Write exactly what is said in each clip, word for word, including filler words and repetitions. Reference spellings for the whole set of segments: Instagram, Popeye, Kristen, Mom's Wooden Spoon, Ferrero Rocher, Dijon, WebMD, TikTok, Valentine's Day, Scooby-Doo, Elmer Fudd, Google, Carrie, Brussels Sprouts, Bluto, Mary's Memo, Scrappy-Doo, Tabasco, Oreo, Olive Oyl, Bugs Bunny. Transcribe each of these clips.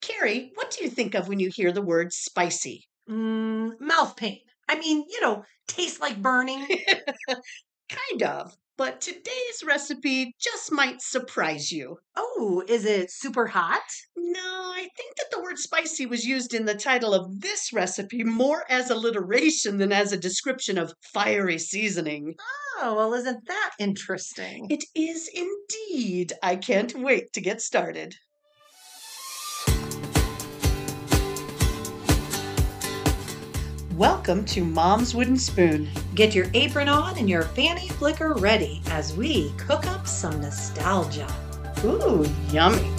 Carrie, what do you think of when you hear the word spicy? Mm, mouth pain. I mean, you know, tastes like burning. Kind of, but today's recipe just might surprise you. Oh, is it super hot? No, I think that the word spicy was used in the title of this recipe more as alliteration than as a description of fiery seasoning. Oh, well, isn't that interesting? It is indeed. I can't wait to get started. Welcome to Mom's Wooden Spoon. Get your apron on and your fanny flicker ready as we cook up some nostalgia. Ooh, yummy.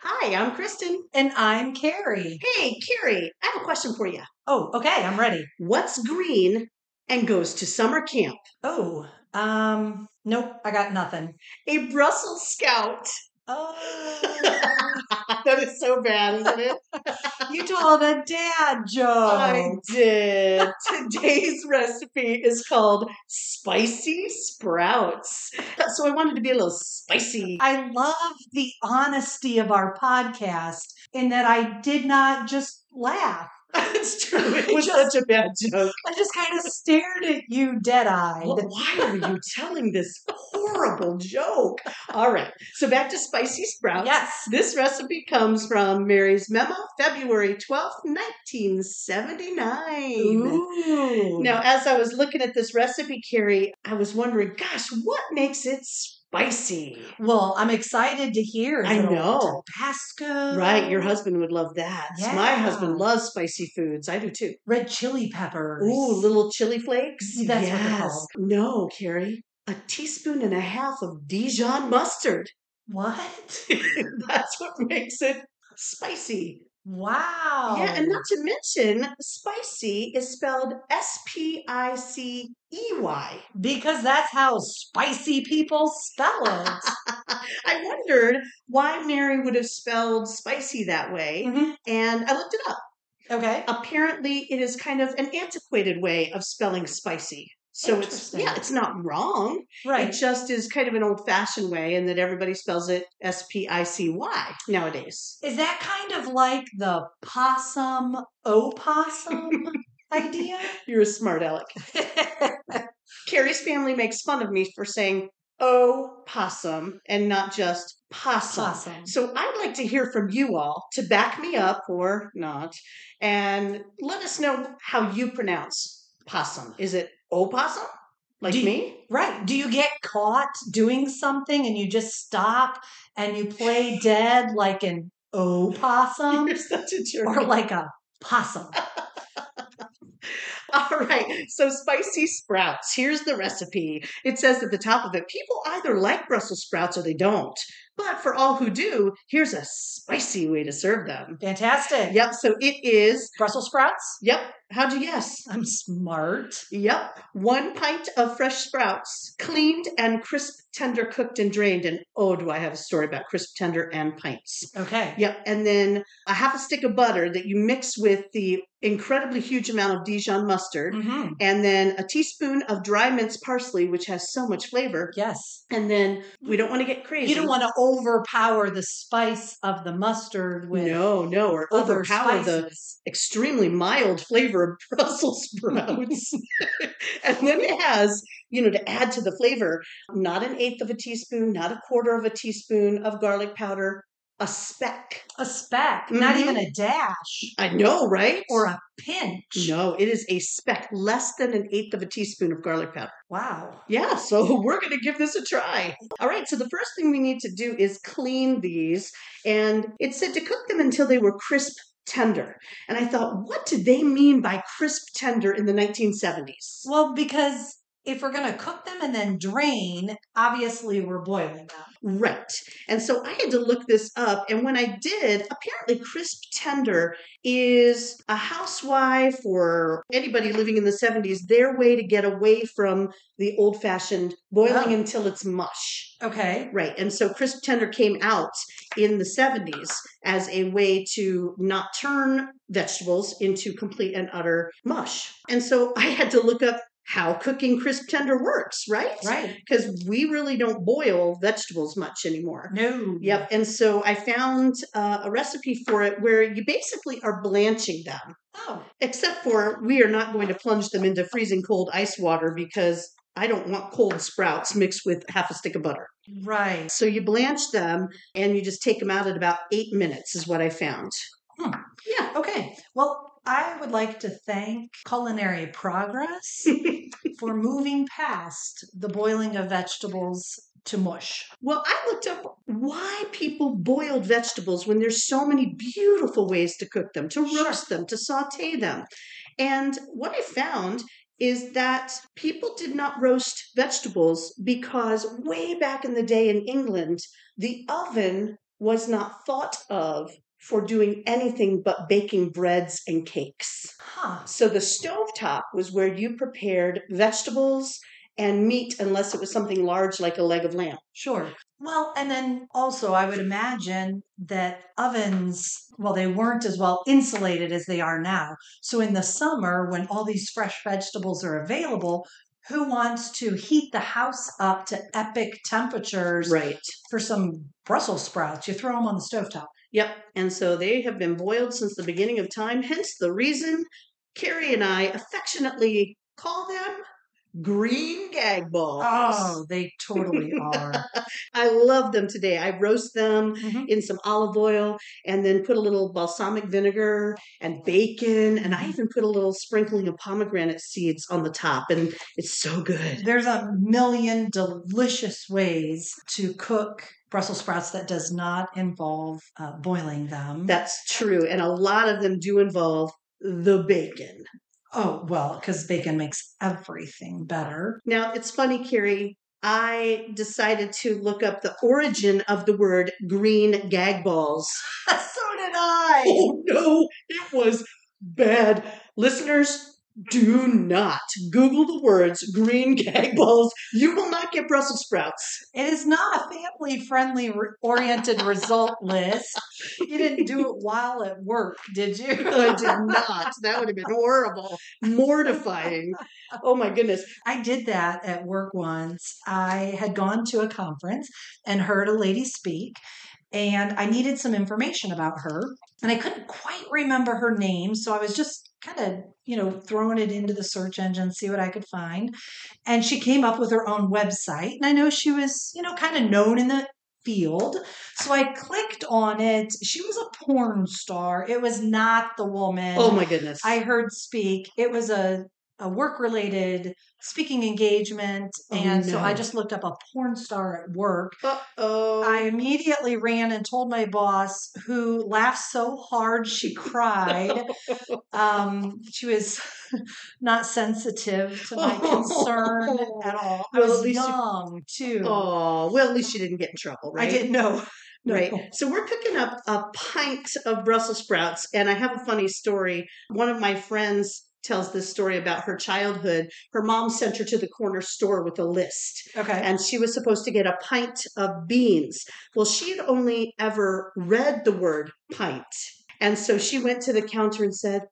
Hi, I'm Kristen. And I'm Carrie. Hey, Carrie, I have a question for you. Oh, okay, I'm ready. What's green and goes to summer camp? Oh, um, nope, I got nothing. A Brussels Sprout. Oh, that is so bad, isn't it? You told a dad joke. I did. Today's recipe is called Spicy Sprouts. So I wanted to be a little spicy. I love the honesty of our podcast in that I did not just laugh. It's true. It was just such a bad joke. I just kind of stared at you dead-eyed. Well, why are you telling this horrible joke? All right. So back to Spicy Sprouts. Yes. This recipe comes from Mary's Memo, February twelfth, nineteen seventy-nine. Ooh. Now, as I was looking at this recipe, Carrie, I was wondering, gosh, what makes it spicy? Spicy. Well, I'm excited to hear. I know. Tabasco. Right. Your husband would love that. Yeah. My husband loves spicy foods. I do too. Red chili peppers. Ooh, little chili flakes. That's yes. what they're called. No, Carrie. A teaspoon and a half of Dijon mustard. What? That's what makes it spicy. Wow. Yeah, and not to mention, spicy is spelled S P I C E Y. Because that's how spicy people spell it. I wondered why Mary would have spelled spicy that way, mm-hmm. and I looked it up. Okay. Apparently, it is kind of an antiquated way of spelling spicy. So it's, yeah, it's not wrong. Right. It just is kind of an old-fashioned way in that everybody spells it S P I C Y nowadays. Is that kind of like the possum, opossum idea? You're a smart aleck. Carrie's family makes fun of me for saying opossum and not just possum. possum. So I'd like to hear from you all to back me up or not and let us know how you pronounce possum. Is it opossum? Like you, me? Right. Do you get caught doing something and you just stop and you play dead like an opossum? You're such a jerk. Or like a possum. All right. So spicy sprouts. Here's the recipe. It says at the top of it, people either like Brussels sprouts or they don't. But for all who do, here's a spicy way to serve them. Fantastic. Yep. So it is Brussels sprouts. Yep. How'd you guess? I'm smart. Yep. One pint of fresh sprouts, cleaned and crisp, tender, cooked and drained. And oh, do I have a story about crisp, tender, and pints. Okay. Yep. And then a half a stick of butter that you mix with the incredibly huge amount of Dijon mustard. Mm-hmm. And then a teaspoon of dry minced parsley, which has so much flavor. Yes. And then we don't want to get crazy. You don't want to overpower the spice of the mustard with no, no, or overpower spices. The extremely mild flavor of Brussels sprouts. And then it has, you know, to add to the flavor, not an eighth of a teaspoon, not a quarter of a teaspoon of garlic powder, a speck. A speck, mm-hmm. Not even a dash. I know, right? Or a pinch. No, it is a speck, less than an eighth of a teaspoon of garlic powder. Wow. Yeah, so we're going to give this a try. All right, so the first thing we need to do is clean these. And it said to cook them until they were crisp tender. And I thought, what did they mean by crisp tender in the nineteen seventies? Well, because if we're going to cook them and then drain, obviously we're boiling them. Right. And so I had to look this up. And when I did, apparently crisp tender is a housewife or anybody living in the seventies, their way to get away from the old-fashioned boiling oh. until it's mush. Okay. Right. And so crisp tender came out in the seventies as a way to not turn vegetables into complete and utter mush. And so I had to look up how cooking crisp tender works, right? Right. Because we really don't boil vegetables much anymore. No. Yep. And so I found uh, a recipe for it where you basically are blanching them. Oh. Except for we are not going to plunge them into freezing cold ice water because I don't want cold sprouts mixed with half a stick of butter. Right. So you blanch them and you just take them out at about eight minutes is what I found. Hmm. Yeah. Okay. Well, I would like to thank Culinary Progress for moving past the boiling of vegetables to mush. Well, I looked up why people boiled vegetables when there's so many beautiful ways to cook them, to sure. roast them, to saute them. And what I found is that people did not roast vegetables because way back in the day in England, the oven was not thought of for doing anything but baking breads and cakes. Huh. So the stovetop was where you prepared vegetables and meat, unless it was something large like a leg of lamb. Sure. Well, and then also I would imagine that ovens, well, they weren't as well insulated as they are now. So in the summer, when all these fresh vegetables are available, who wants to heat the house up to epic temperatures right. for some Brussels sprouts? You throw them on the stovetop. Yep. And so they have been boiled since the beginning of time. Hence the reason Carrie and I affectionately call them green gag balls. Oh, they totally are. I love them today. I roast them mm-hmm. in some olive oil and then put a little balsamic vinegar and bacon. And I even put a little sprinkling of pomegranate seeds on the top. And it's so good. There's a million delicious ways to cook Brussels sprouts that does not involve uh, boiling them. That's true. And a lot of them do involve the bacon. Oh, well, because bacon makes everything better. Now, it's funny, Carrie. I decided to look up the origin of the word green gag balls. So did I. Oh, no. It was bad. Listeners, do not Google the words green gag balls. You will not get Brussels sprouts. It is not a family-friendly oriented result list. You didn't do it while at work, did you? I did not. That would have been horrible. Mortifying. Oh, my goodness. I did that at work once. I had gone to a conference and heard a lady speak. And I needed some information about her. And I couldn't quite remember her name. So I was just kind of, you know, throwing it into the search engine, see what I could find. And she came up with her own website. And I know she was, you know, kind of known in the field. So I clicked on it. She was a porn star. It was not the woman. Oh, my goodness. I heard speak. It was a a work-related speaking engagement. Oh, and no. So I just looked up a porn star at work. Uh-oh. I immediately ran and told my boss, who laughed so hard she cried. um, she was not sensitive to my concern oh. at all. I well, was young, you... too. Oh, well, at least she didn't get in trouble, right? I didn't know. No. Right. So we're cooking up a pint of Brussels sprouts. And I have a funny story. One of my friends tells this story about her childhood. Her mom sent her to the corner store with a list. Okay. And she was supposed to get a pint of beans. Well, she had only ever read the word pint. And so she went to the counter and said,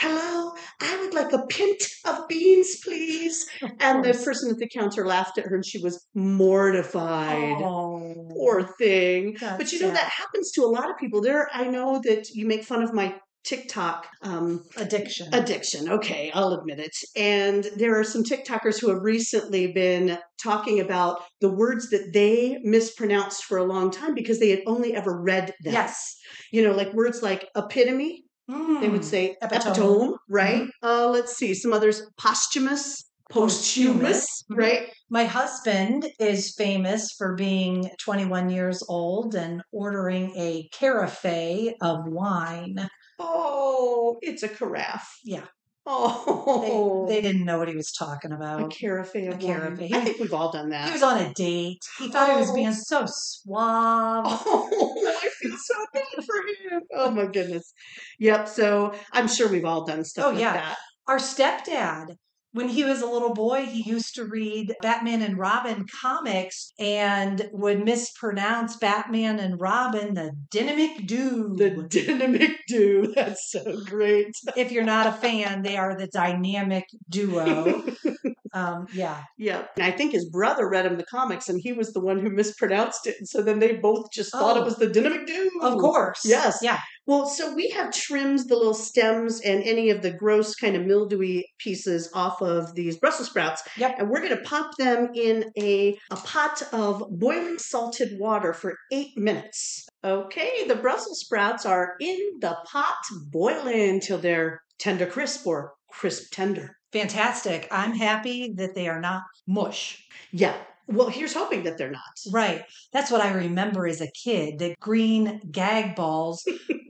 "Hello, I would like a pint of beans, please." And the person at the counter laughed at her and she was mortified. Oh, poor thing. But you know, sad. That happens to a lot of people. There, I know that you make fun of my TikTok um, addiction. Addiction. Okay, I'll admit it. And there are some TikTokers who have recently been talking about the words that they mispronounced for a long time because they had only ever read them. Yes. You know, like words like epitome. Mm. They would say epitome, epitome right? Mm-hmm. Uh, let's see. Some others, posthumous. Posthumous, right? My husband is famous for being twenty-one years old and ordering a carafe of wine. Oh, it's a carafe. Yeah. Oh. They, they didn't know what he was talking about. A carafe of a carafe. Wine. I think we've all done that. He was on a date. He thought oh. he was being so suave. Oh, I feel so bad for him. Oh, my goodness. Yep. So I'm sure we've all done stuff oh, like yeah. that. Our stepdad, when he was a little boy, he used to read Batman and Robin comics and would mispronounce Batman and Robin, the Dynamic Duo. The Dynamic Duo. That's so great. If you're not a fan, they are the Dynamic Duo. Um, yeah. Yeah. And I think his brother read him the comics and he was the one who mispronounced it. And so then they both just thought oh, it was the Dynamic Dude. Of course. Yes. Yeah. Well, so we have trimmed the little stems and any of the gross kind of mildewy pieces off of these Brussels sprouts. Yep. And we're going to pop them in a, a pot of boiling salted water for eight minutes. Okay, the Brussels sprouts are in the pot boiling till they're tender crisp or crisp tender. Fantastic. I'm happy that they are not mush. Yeah. Well, here's hoping that they're not. Right. That's what I remember as a kid. The green gag balls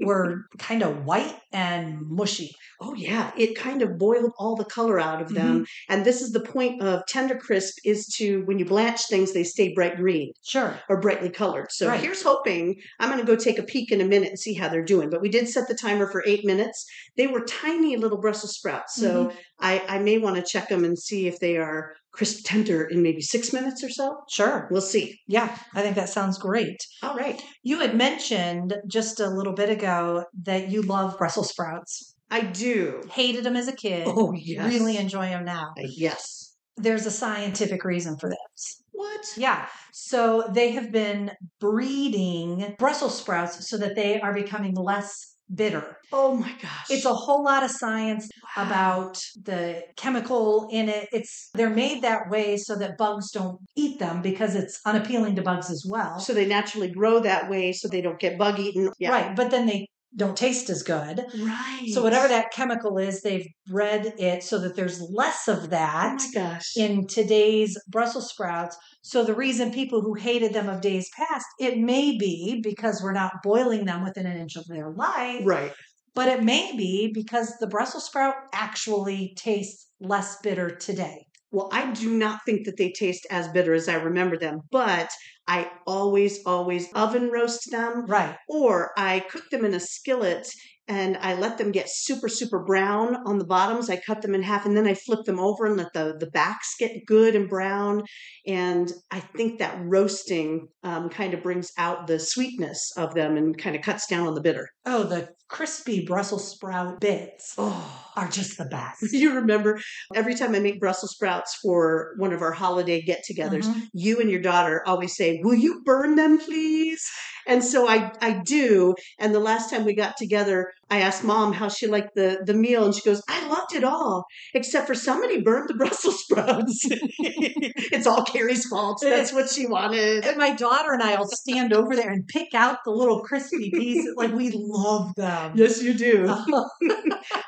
were kind of white and mushy. Oh, yeah. It kind of boiled all the color out of them. Mm-hmm. And this is the point of tender crisp is to, when you blanch things, they stay bright green. Sure. Or brightly colored. So right. Here's hoping. I'm going to go take a peek in a minute and see how they're doing. But we did set the timer for eight minutes. They were tiny little Brussels sprouts. So mm-hmm. I, I may want to check them and see if they are crisp tender in maybe six minutes or so. Sure. We'll see. Yeah. I think that sounds great. All right. You had mentioned just a little bit ago that you love Brussels sprouts. I do. Hated them as a kid. Oh, yes. Really enjoy them now. Uh, yes. There's a scientific reason for this. What? Yeah. So they have been breeding Brussels sprouts so that they are becoming less bitter. Oh my gosh. It's a whole lot of science wow. about the chemical in it. It's they're made that way so that bugs don't eat them because it's unappealing to bugs as well. So they naturally grow that way so they don't get bug eaten. Yeah. Right. But then they don't taste as good. Right. So whatever that chemical is, they've bred it so that there's less of that oh my gosh. in today's Brussels sprouts. So the reason people who hated them of days past, it may be because we're not boiling them within an inch of their life. Right. But it may be because the Brussels sprout actually tastes less bitter today. Well, I do not think that they taste as bitter as I remember them, but I always, always oven roast them. Right. Or I cook them in a skillet and I let them get super, super brown on the bottoms. I cut them in half and then I flip them over and let the, the backs get good and brown. And I think that roasting um, kind of brings out the sweetness of them and kind of cuts down on the bitter. Oh, the crispy Brussels sprout bits oh, are just the best. You remember every time I make Brussels sprouts for one of our holiday get-togethers, mm-hmm. you and your daughter always say, will you burn them, please? And so I, I do. And the last time we got together, I asked Mom how she liked the, the meal. And she goes, I loved it all, except for somebody burned the Brussels sprouts. It's all Carrie's fault. That's what she wanted. And my daughter and I will stand over there and pick out the little crispy pieces. Like, we love them. Yes, you do.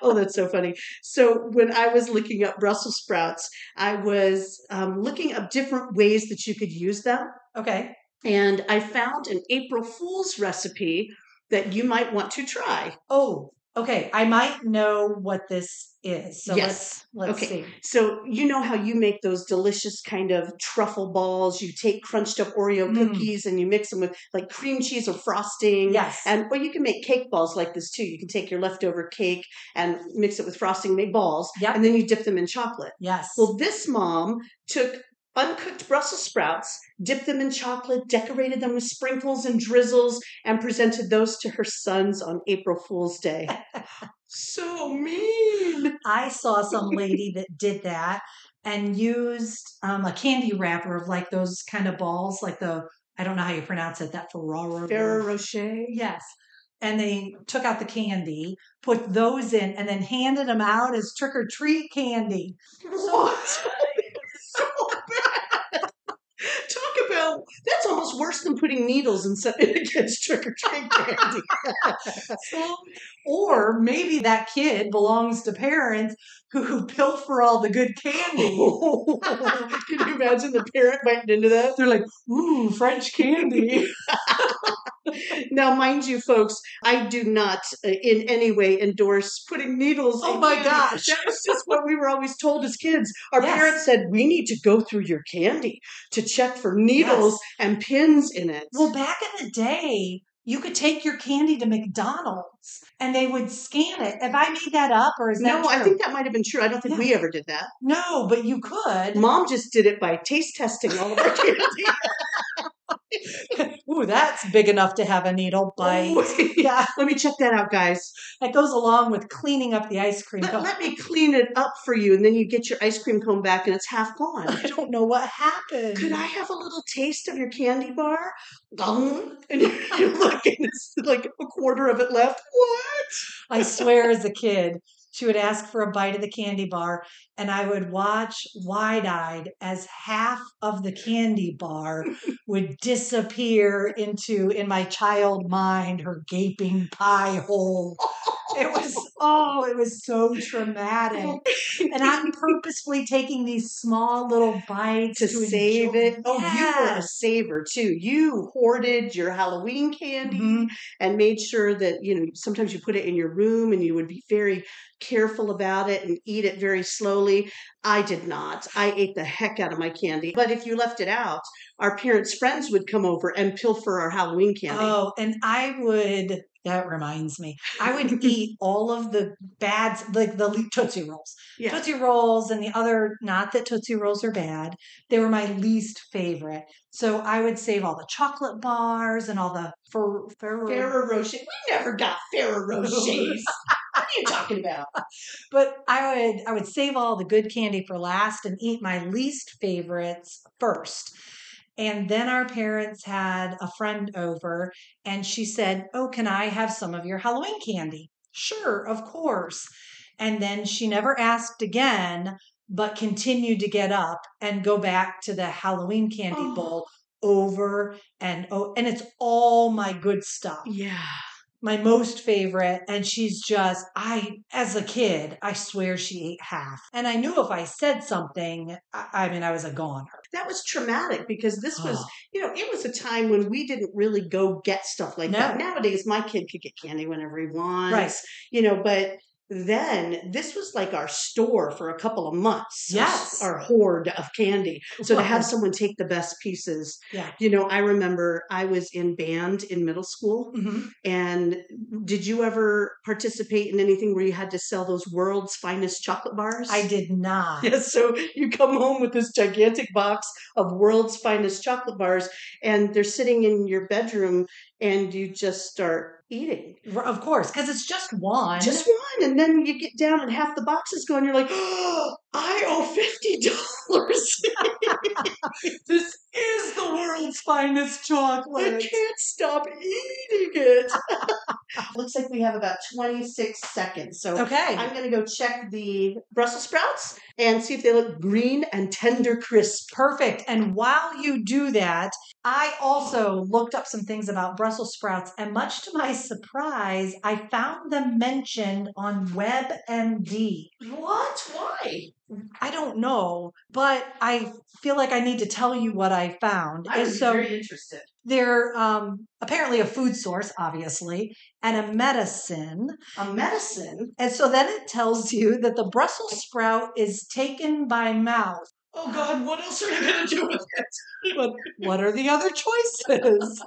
Oh, that's so funny. So when I was looking up Brussels sprouts, I was um, looking up different ways that you could use them. Okay. And I found an April Fool's recipe that you might want to try. Oh, okay. I might know what this is. So yes. Let's, let's okay. see. So you know how you make those delicious kind of truffle balls. You take crunched up Oreo mm. cookies and you mix them with like cream cheese or frosting. Yes. And or you can make cake balls like this too. You can take your leftover cake and mix it with frosting, make balls. Yep. And then you dip them in chocolate. Yes. Well, this mom took uncooked Brussels sprouts, dipped them in chocolate, decorated them with sprinkles and drizzles, and presented those to her sons on April Fool's Day. So mean. I saw some lady that did that and used um, a candy wrapper of like those kind of balls, like the, I don't know how you pronounce it, that Ferrero. Ferrero Rocher. Yes. And they took out the candy, put those in, and then handed them out as trick-or-treat candy. What? That's almost worse than putting needles inside a kid's trick-or-treat candy. So, or maybe that kid belongs to parents who pilfer all the good candy. Can you imagine the parent biting into that? They're like, ooh, French candy. Now, mind you, folks, I do not uh, in any way endorse putting needles oh in my candy. Gosh. That was just what we were always told as kids. Our yes. parents said, we need to go through your candy to check for needles yes. and pins in it. Well, back in the day, you could take your candy to McDonald's and they would scan it. Have I made that up or is that No, true? I think that might have been true. I don't think yeah. we ever did that. No, but you could. Mom just did it by taste testing all of our candy. Ooh, that's big enough to have a needle bite. Ooh. Yeah, let me check that out, guys. That goes along with cleaning up the ice cream. Let, let me clean it up for you, and then you get your ice cream cone back, and it's half gone. I don't know what happened. Could I have a little taste of your candy bar? And you're looking, it's like a quarter of it left. What? I swear, as a kid, she would ask for a bite of the candy bar, and I would watch wide-eyed as half of the candy bar would disappear into, in my child mind, her gaping pie hole. It was, oh, it was so traumatic. And I'm purposefully taking these small little bites to, to save enjoy. It. Oh, yes. You were a saver too. You hoarded your Halloween candy mm-hmm. and made sure that, you know, sometimes you put it in your room and you would be very careful about it and eat it very slowly. I did not. I ate the heck out of my candy. But if you left it out, our parents' friends would come over and pilfer our Halloween candy. Oh, and I would... That reminds me. I would eat all of the bad, like the Tootsie Rolls. Yeah. Tootsie Rolls and the other, not that Tootsie Rolls are bad. They were my least favorite. So I would save all the chocolate bars and all the fer- Ferrero Ferrero Rocher. We never got Ferrero Rochers. What are you talking about? But I would I would save all the good candy for last and eat my least favorites first. And then our parents had a friend over and she said, oh, can I have some of your Halloween candy? Sure, of course. And then she never asked again, but continued to get up and go back to the Halloween candy oh. bowl over and oh, and it's all my good stuff. Yeah. My most favorite. And she's just, I, as a kid, I swear she ate half. And I knew if I said something, I, I mean, I was a goner. That was traumatic because this oh. was, you know, it was a time when we didn't really go get stuff like no. that. Nowadays, my kid could get candy whenever he wants, right. you know, but then this was like our store for a couple of months. Yes. Our, our hoard of candy. So to have someone take the best pieces. Yeah. You know, I remember I was in band in middle school. Mm-hmm. And did you ever participate in anything where you had to sell those world's finest chocolate bars? I did not. Yes. So you come home with this gigantic box of world's finest chocolate bars and they're sitting in your bedroom and you just start eating. Of course, because it's just one. Just one. And then you get down and half the box is gone. You're like, oh, I owe fifty dollars. This is the world's finest chocolate. I can't stop eating it. Looks like we have about twenty-six seconds. So okay. I'm going to go check the Brussels sprouts and see if they look green and tender crisp. Perfect. And while you do that, I also looked up some things about Brussels sprouts, and much to my surprise, I found them mentioned on WebMD. What? Why? I don't know, but I feel like I need to tell you what I found. I'm so very interested. They're um, apparently a food source, obviously, and a medicine. A medicine? And so then it tells you that the Brussels sprout is taken by mouth. Oh, God, what else are you going to do with it? But what are the other choices?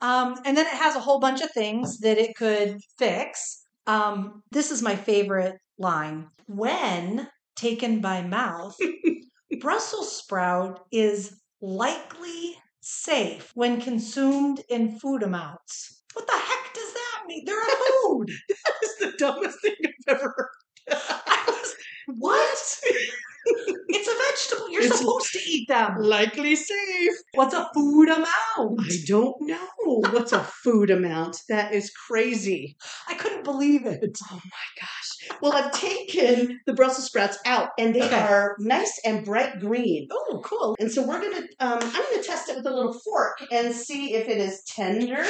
um, and then it has a whole bunch of things that it could fix. Um, this is my favorite line. When taken by mouth, Brussels sprout is likely safe when consumed in food amounts. What the heck does that mean? They're a food. That is the dumbest thing I've ever heard. I was, what? It's a vegetable. You're it's supposed to eat them. Likely safe. What's a food amount? I don't know. What's a food amount? That is crazy. I couldn't believe it. Oh my gosh. Well, I've taken the Brussels sprouts out and they okay. are nice and bright green. Oh, cool. And so we're going to, um, I'm going to test it with a little fork and see if it is tender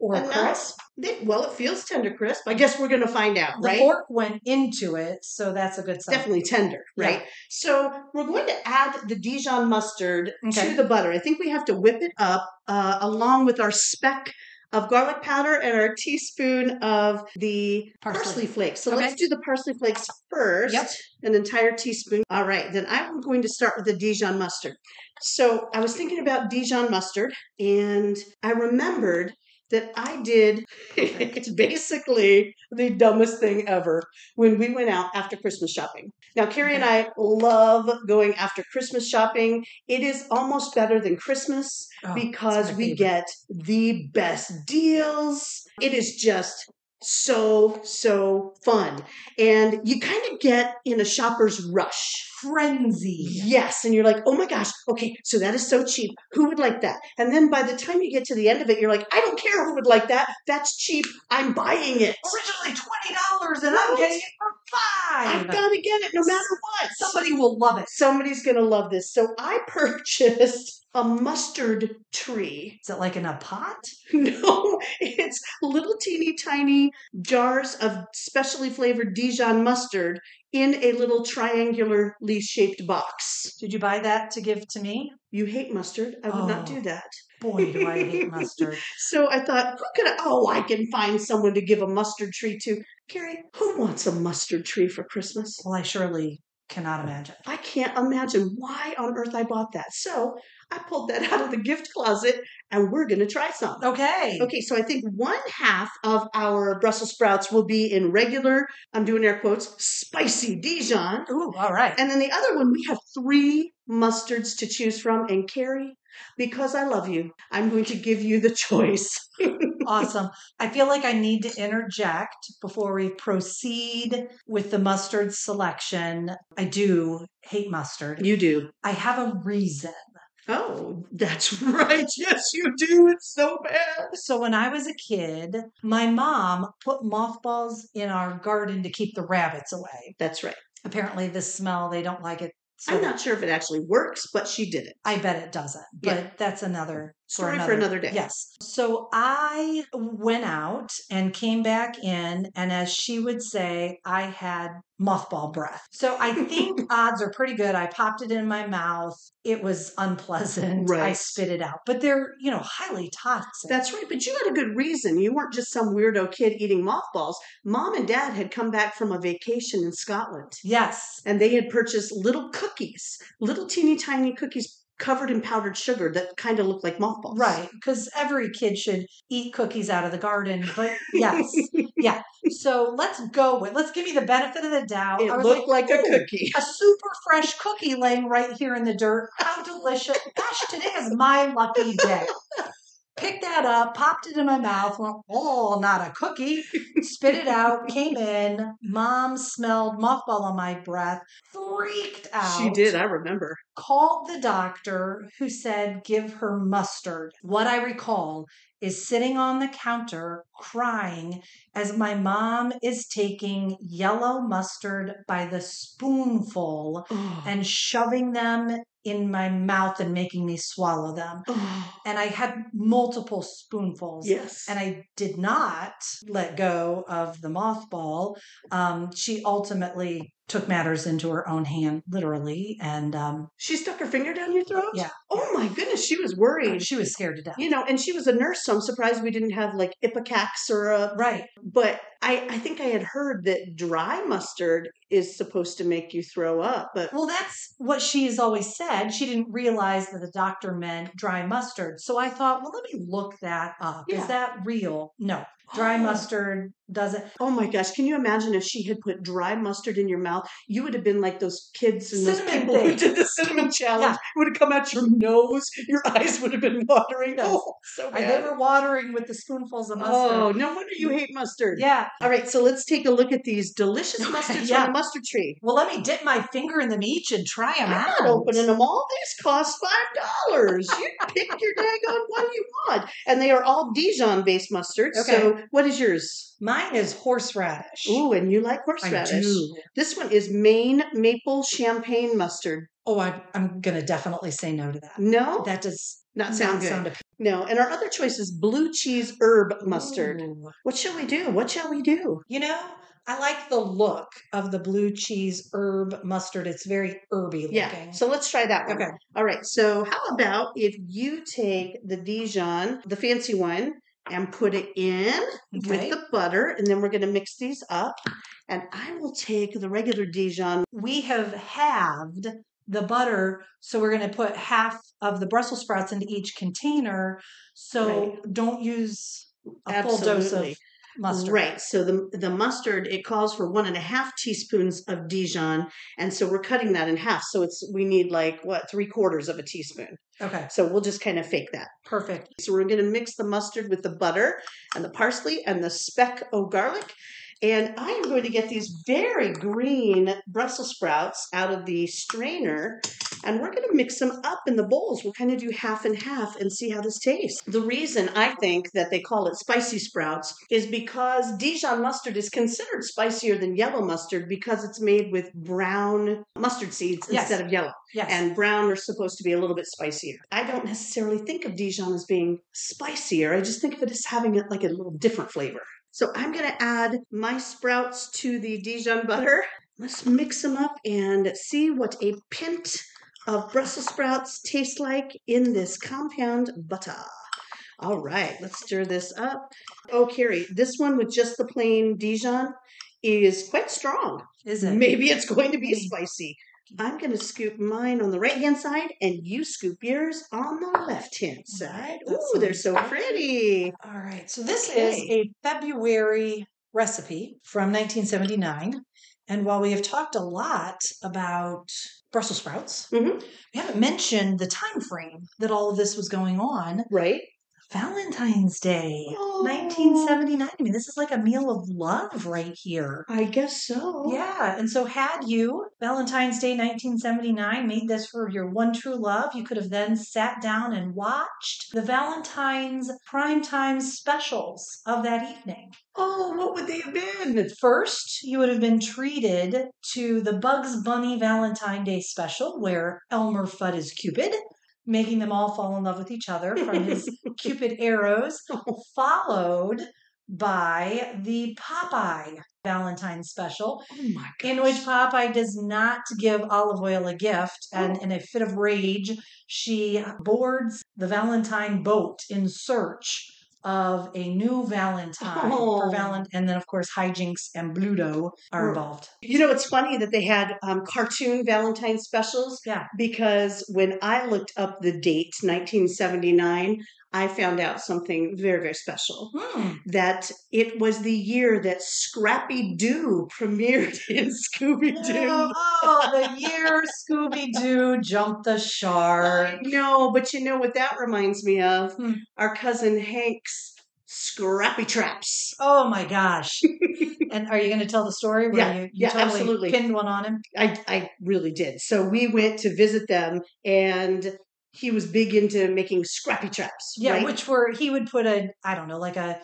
or crisp. They, well, it feels tender crisp. I guess we're going to find out, right? The fork went into it, so that's a good sign. Definitely tender, right? Yeah. So we're going to add the Dijon mustard okay. to the butter. I think we have to whip it up uh, along with our speck of garlic powder and our teaspoon of the parsley, parsley flakes. So okay. let's do the parsley flakes first, yep. an entire teaspoon. All right, then I'm going to start with the Dijon mustard. So I was thinking about Dijon mustard, and I remembered that I did. It's basically the dumbest thing ever when we went out after Christmas shopping. Now, Carrie and I love going after Christmas shopping. It is almost better than Christmas oh, because we get the best deals. It is just so, so fun. And you kind of get in a shopper's rush. Frenzy. Yes. And you're like, oh my gosh, okay, so that is so cheap. Who would like that? And then by the time you get to the end of it, you're like, I don't care who would like that. That's cheap. I'm buying it. Originally twenty dollars and I'm getting it for five. I've got to get it no matter what. Somebody will love it. Somebody's going to love this. So I purchased a mustard tree. Is it like in a pot? No, it's little teeny tiny jars of specially flavored Dijon mustard in a little triangularly shaped box. Did you buy that to give to me? You hate mustard. I would oh, not do that. Boy, do I hate mustard. So I thought, who could I? Oh, I can find someone to give a mustard tree to. Carrie, who wants a mustard tree for Christmas? Well, I surely cannot imagine. I can't imagine why on earth I bought that. So I pulled that out of the gift closet and we're going to try some. Okay. Okay. So I think one half of our Brussels sprouts will be in regular, I'm doing air quotes, spicy Dijon. Ooh, all right. And then the other one, we have three mustards to choose from. And Carrie, because I love you, I'm going to give you the choice. Awesome. I feel like I need to interject before we proceed with the mustard selection. I do hate mustard. You do. I have a reason. Oh, that's right. Yes, you do. It's so bad. So when I was a kid, my mom put mothballs in our garden to keep the rabbits away. That's right. Apparently the smell, they don't like it. So I'm not sure if it actually works, but she did it. I bet it doesn't, but yeah. that's another story for another, for another day. Yes. So I went out and came back in, and as she would say, I had mothball breath. So I think odds are pretty good. I popped it in my mouth. It was unpleasant. Right. I spit it out. But they're, you know, highly toxic. That's right. But you had a good reason. You weren't just some weirdo kid eating mothballs. Mom and Dad had come back from a vacation in Scotland. Yes. And they had purchased little cookies, little teeny tiny cookies covered in powdered sugar that kind of looked like mothballs. Right. Because every kid should eat cookies out of the garden. But yes. Yeah. So let's go with, let's give you the benefit of the doubt. It looked like, like a cookie. A super fresh cookie laying right here in the dirt. How delicious. Gosh, today is my lucky day. Picked that up, popped it in my mouth, went, oh, not a cookie. Spit it out, came in. Mom smelled mothball on my breath, freaked out. She did, I remember. Called the doctor who said, give her mustard. What I recall is sitting on the counter crying as my mom is taking yellow mustard by the spoonful and shoving them in my mouth and making me swallow them. And I had multiple spoonfuls. Yes. And I did not let go of the mothball. Um, she ultimately took matters into her own hand, literally. And um, she stuck her finger down your throat? Yeah. Oh my goodness, she was worried. She was scared to death. You know, and she was a nurse, so I'm surprised we didn't have like Ipecax or a... Right. But I, I think I had heard that dry mustard is supposed to make you throw up. But well, that's what she has always said. She didn't realize that the doctor meant dry mustard. So I thought, well, let me look that up. Yeah. Is that real? No. Dry mustard doesn't. Oh my gosh. Can you imagine if she had put dry mustard in your mouth? You would have been like those kids and cinnamon those people thing. Who did the cinnamon challenge. Yeah. It would have come out your nose. Your eyes would have been watering. Yes. Oh, so bad. They were watering with the spoonfuls of mustard. Oh, no wonder you hate mustard. Yeah. All right. So let's take a look at these delicious mustards yeah. on the mustard tree. Well, let me dip my finger in them each and try them I'm out. I'm not opening them all. These cost five dollars. You pick your daggone one you want. And they are all Dijon based mustards. Okay. So what is yours? Mine is horseradish. Ooh, and you like horseradish. I do. This one is Maine maple champagne mustard. Oh, I, I'm going to definitely say no to that. No? That does not sound not good. Sound no. And our other choice is blue cheese herb mustard. Ooh. What shall we do? What shall we do? You know, I like the look of the blue cheese herb mustard. It's very herby looking. Yeah, so let's try that one. Okay. All right. So how about if you take the Dijon, the fancy one, and put it in okay. with the butter. And then we're going to mix these up. And I will take the regular Dijon. We have halved the butter. So we're going to put half of the Brussels sprouts into each container. So right. don't use a Absolutely. full dose of mustard. Right. So the the mustard, it calls for one and a half teaspoons of Dijon. And so we're cutting that in half. So it's we need like, what, three quarters of a teaspoon. Okay. So we'll just kind of fake that. Perfect. So we're going to mix the mustard with the butter and the parsley and the speck o' garlic. And I am going to get these very green Brussels sprouts out of the strainer, and we're going to mix them up in the bowls. We'll kind of do half and half and see how this tastes. The reason I think that they call it spicy sprouts is because Dijon mustard is considered spicier than yellow mustard because it's made with brown mustard seeds yes. instead of yellow. Yes. And brown are supposed to be a little bit spicier. I don't necessarily think of Dijon as being spicier. I just think of it as having it like a little different flavor. So I'm going to add my sprouts to the Dijon butter. Let's mix them up and see what a pint of Brussels sprouts tastes like in this compound butter. All right, let's stir this up. Oh, Carrie, this one with just the plain Dijon is quite strong. Is it? Maybe it's going to be spicy. I'm going to scoop mine on the right-hand side, and you scoop yours on the left-hand side. Ooh, they're so pretty. All right. So this okay. is a February recipe from nineteen seventy-nine. And while we have talked a lot about Brussels sprouts, mm-hmm. we haven't mentioned the time frame that all of this was going on. Right. Valentine's Day, oh. nineteen seventy-nine. I mean, this is like a meal of love right here. I guess so. Yeah. And so had you, Valentine's Day nineteen seventy-nine, made this for your one true love, you could have then sat down and watched the Valentine's primetime specials of that evening. Oh, what would they have been? First, you would have been treated to the Bugs Bunny Valentine's Day special where Elmer Fudd is Cupid, making them all fall in love with each other from his Cupid arrows, followed by the Popeye Valentine's special, oh my gosh, in which Popeye does not give Olive Oyl a gift, and oh. in a fit of rage, she boards the Valentine boat in search of a new Valentine oh. for Valentine. And then, of course, hijinks and Bluto are involved. You know, it's funny that they had um, cartoon Valentine specials. Yeah. Because when I looked up the date, nineteen seventy-nine, I found out something very, very special. Hmm. That it was the year that Scrappy-Doo premiered in Scooby-Doo. Oh, oh the year Scooby-Doo jumped the shark. No, but you know what that reminds me of? Hmm. Our cousin Hank's Scrappy Traps. Oh, my gosh. And are you going to tell the story where yeah, you, you yeah, totally absolutely. pinned one on him? I, I really did. So we went to visit them, and he was big into making scrappy traps. Yeah, right? Which were, he would put a, I don't know, like a,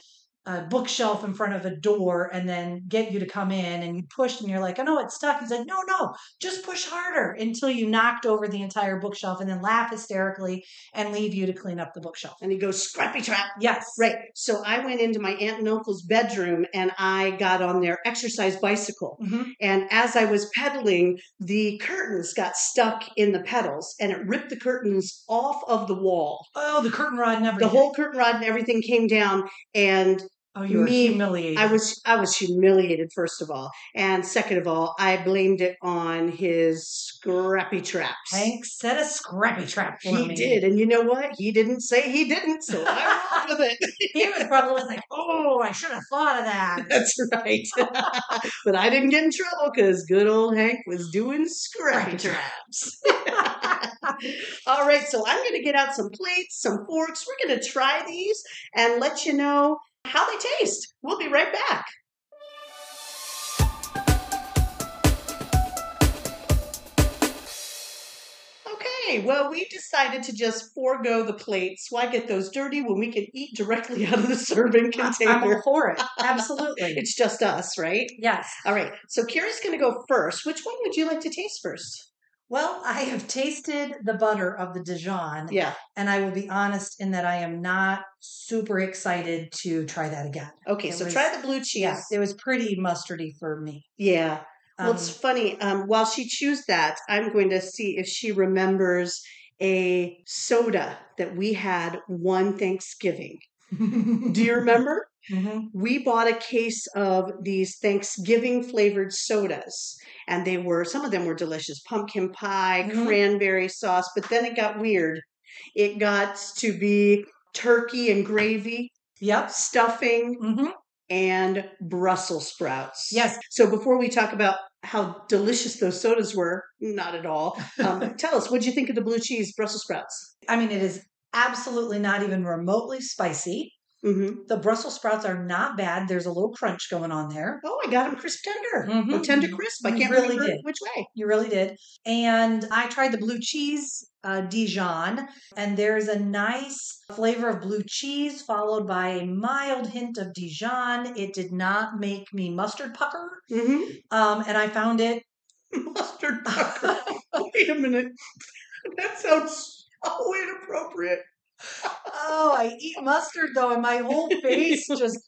a bookshelf in front of a door and then get you to come in, and you'd push and you're like, oh no, it's stuck. He's like, no, no, just push harder until you knocked over the entire bookshelf and then laugh hysterically and leave you to clean up the bookshelf. And he goes, scrappy trap. Yes. Right. So I went into my aunt and uncle's bedroom and I got on their exercise bicycle. Mm-hmm. And as I was pedaling, the curtains got stuck in the pedals and it ripped the curtains off of the wall. Oh, the curtain rod and everything. The whole curtain rod and everything came down, and Oh, you were Me, humiliated. I was, I was humiliated, first of all. And second of all, I blamed it on his scrappy traps. Hank set a scrappy trap for he me. He did. And you know what? He didn't say he didn't, so I rolled with it. He was probably like, oh, I should have thought of that. That's right. But I didn't get in trouble because good old Hank was doing scrappy traps. All right. So I'm going to get out some plates, some forks. We're going to try these and let you know how they taste. We'll be right back. Okay, well, we decided to just forego the plates. Why get those dirty when we can eat directly out of the serving container? I'm for it. Absolutely. It's just us, right? Yes. All right, so Carrie's going to go first. Which one would you like to taste first? Well, I have tasted the butter of the Dijon. Yeah. And I will be honest in that I am not super excited to try that again. Okay, it so was, try the blue cheese. Yeah, it was pretty mustardy for me. Yeah. Um, well, it's funny. Um, while she chews that, I'm going to see if she remembers a soda that we had one Thanksgiving. Do you remember? Mm-hmm. We bought a case of these Thanksgiving flavored sodas, and they were, some of them were delicious, pumpkin pie, mm-hmm. cranberry sauce, but then it got weird. It got to be turkey and gravy. Yep. Stuffing. Mm-hmm. And Brussels sprouts. Yes. So before we talk about how delicious those sodas were, not at all. Um, tell us, what did you think of the blue cheese Brussels sprouts? I mean, it is absolutely not even remotely spicy. Mm-hmm. The Brussels sprouts are not bad. There's a little crunch going on there. Oh, I got them crisp tender. Mm-hmm. Well, tender crisp. I can't really remember which way. You really did. And I tried the blue cheese uh, Dijon, and there's a nice flavor of blue cheese followed by a mild hint of Dijon. It did not make me mustard pucker. Mm-hmm. um, and I found it mustard pucker. Wait a minute. That sounds so inappropriate. Oh, I eat mustard though, and my whole face just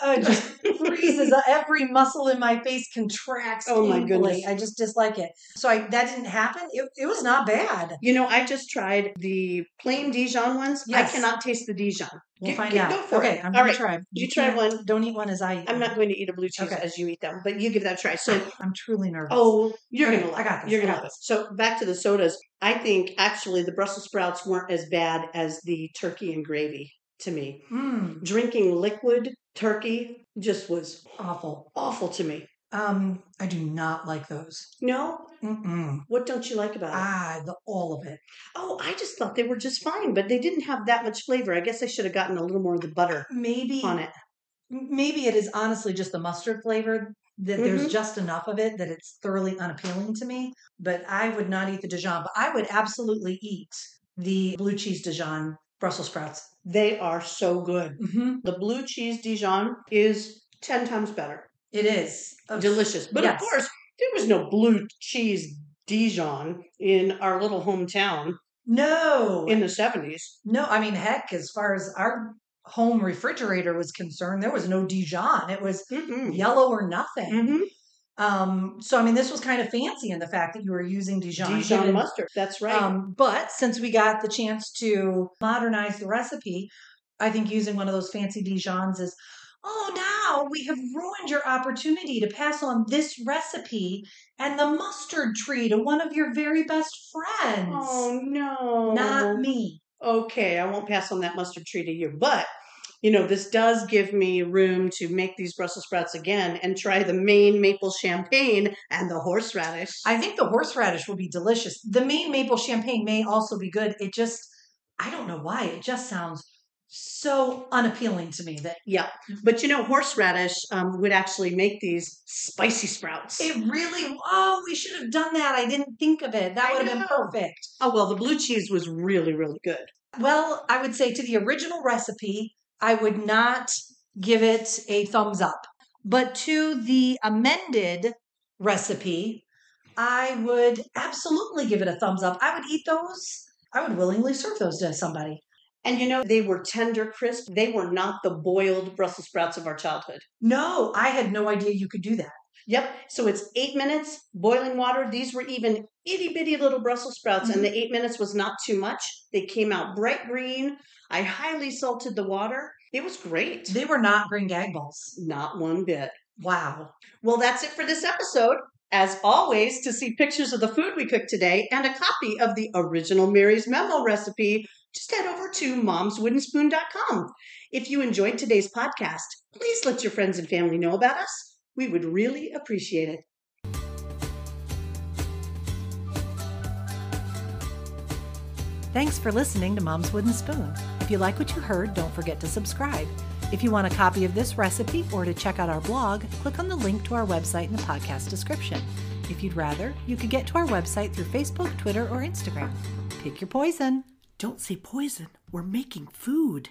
uh, just freezes. Every muscle in my face contracts. Oh my goodness! I just dislike it. So I, that didn't happen. It, it was not bad. You know, I just tried the plain Dijon ones. Yes. I cannot taste the Dijon. We'll get, find get, out. Go for okay, it. I'm gonna right. try. You, you try one. Don't eat one as I eat. I'm not going to eat a blue cheese okay. as you eat them, but you give that a try. So I'm truly nervous. Oh, you're okay, gonna. Love I got this. You're I gonna. Love this. So back to the sodas. I think actually the Brussels sprouts weren't as bad as the turkey and gravy to me. Mm. Drinking liquid turkey just was awful, awful to me. Um, I do not like those. No? Mm-mm. What don't you like about it? Ah, the, all of it. Oh, I just thought they were just fine, but they didn't have that much flavor. I guess I should have gotten a little more of the butter maybe, on it. Maybe it is honestly just the mustard flavor. That there's mm-hmm. just enough of it that it's thoroughly unappealing to me. But I would not eat the Dijon. But I would absolutely eat the blue cheese Dijon Brussels sprouts. They are so good. Mm-hmm. The blue cheese Dijon is ten times better. It is. Oh, delicious. But yes. Of course, there was no blue cheese Dijon in our little hometown. No. In the seventies. No. I mean, heck, as far as our home refrigerator was concerned, there was no Dijon. It was mm-hmm. yellow or nothing. Mm-hmm. Um, so, I mean, this was kind of fancy in the fact that you were using Dijon. Dijon given, mustard. That's right. Um, but since we got the chance to modernize the recipe, I think using one of those fancy Dijons is, oh, now we have ruined your opportunity to pass on this recipe and the mustard tree to one of your very best friends. Oh, no. Not me. Okay, I won't pass on that mustard tree to you, but you know, this does give me room to make these Brussels sprouts again and try the Maine maple champagne and the horseradish. I think the horseradish will be delicious. The Maine maple champagne may also be good. It just, I don't know why, it just sounds so unappealing to me that yeah. But you know, horseradish um, would actually make these spicy sprouts. It really. Oh, we should have done that. I didn't think of it. That would have been perfect. Oh well, the blue cheese was really, really good. Well, I would say to the original recipe, I would not give it a thumbs up, but to the amended recipe, I would absolutely give it a thumbs up. I would eat those. I would willingly serve those to somebody. And you know, they were tender crisp. They were not the boiled Brussels sprouts of our childhood. No, I had no idea you could do that. Yep. So it's eight minutes, boiling water. These were even itty bitty little Brussels sprouts. Mm-hmm. And the eight minutes was not too much. They came out bright green. I highly salted the water. It was great. They were not green gag balls. Not one bit. Wow. Well, that's it for this episode. As always, to see pictures of the food we cooked today and a copy of the original Mary's Memo recipe, just head over to moms wooden spoon dot com. If you enjoyed today's podcast, please let your friends and family know about us. We would really appreciate it. Thanks for listening to Mom's Wooden Spoon. If you like what you heard, don't forget to subscribe. If you want a copy of this recipe or to check out our blog, click on the link to our website in the podcast description. If you'd rather, you could get to our website through Facebook, Twitter, or Instagram. Pick your poison. Don't say poison. We're making food.